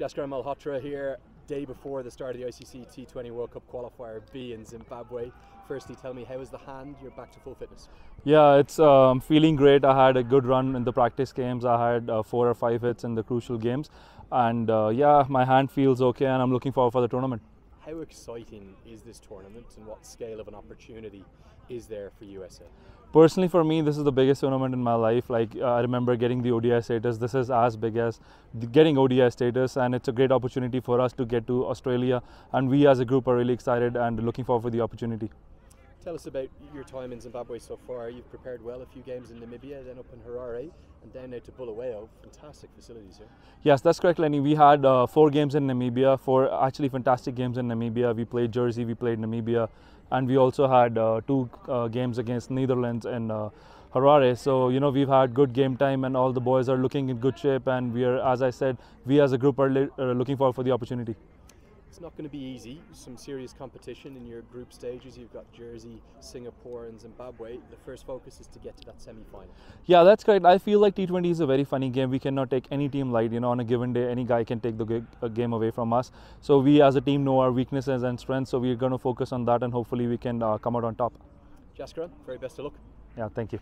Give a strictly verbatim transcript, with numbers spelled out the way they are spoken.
Jaskaran Malhotra here, day before the start of the I C C T twenty World Cup Qualifier B in Zimbabwe. Firstly, tell me, how is the hand? You're back to full fitness. Yeah, it's um, feeling great. I had a good run in the practice games. I had uh, four or five hits in the crucial games. And uh, yeah, my hand feels okay and I'm looking forward for the tournament. How exciting is this tournament and what scale of an opportunity is there for U S A? Personally, for me, this is the biggest tournament in my life. Like, uh, I remember getting the O D I status. This is as big as the, getting O D I status, and it's a great opportunity for us to get to Australia, and we as a group are really excited and looking forward for the opportunity. Tell us about your time in Zimbabwe so far. You've prepared well, a few games in Namibia, then up in Harare, and down now to Bulawayo. Fantastic facilities here. Yes, that's correct, Lenny. We had uh, four games in Namibia, four actually fantastic games in Namibia. We played Jersey, we played Namibia, and we also had uh, two uh, games against Netherlands and uh, Harare. So, you know, we've had good game time and all the boys are looking in good shape, and we are, as I said, we as a group are, are looking forward for the opportunity. It's not going to be easy. Some serious competition in your group stages. You've got Jersey, Singapore and Zimbabwe. The first focus is to get to that semi-final. Yeah, that's correct. I feel like T twenty is a very funny game. We cannot take any team light. You know, on a given day, any guy can take the game away from us. So we as a team know our weaknesses and strengths. So we're going to focus on that and hopefully we can uh, come out on top. Jaskaran, very best of luck. Yeah, thank you.